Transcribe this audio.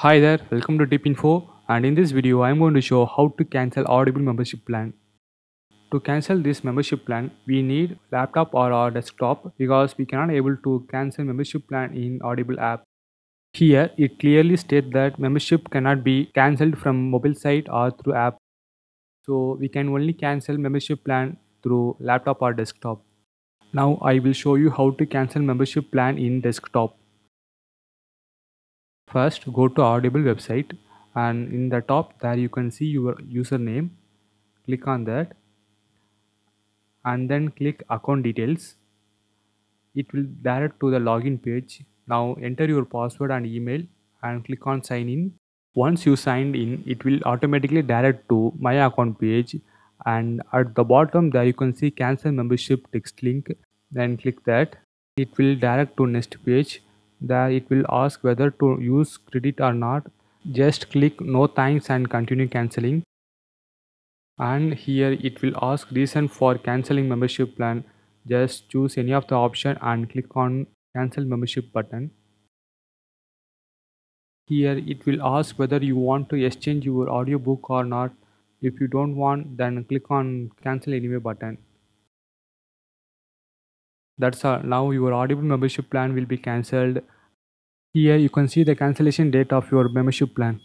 Hi there, welcome to Tip Info, and in this video I am going to show how to cancel Audible membership plan. To cancel this membership plan, we need laptop or our desktop because we cannot able to cancel membership plan in Audible app. Here it clearly states that membership cannot be cancelled from mobile site or through app. So we can only cancel membership plan through laptop or desktop. Now I will show you how to cancel membership plan in desktop. First, go to Audible website and in the top there you can see your username. Click on that and then click account details. It will direct to the login page. Now enter your password and email and click on sign in. Once you signed in, it will automatically direct to my account page, and at the bottom there you can see cancel membership text link. Then click that. It will direct to next page. There it will ask whether to use credit or not. Just click no thanks and continue cancelling. And here it will ask reason for cancelling membership plan. Just choose any of the option and click on cancel membership button. Here it will ask whether you want to exchange your audiobook or not. If you don't want, then click on cancel anyway button. That's all. Now your Audible membership plan will be cancelled. Here you can see the cancellation date of your membership plan.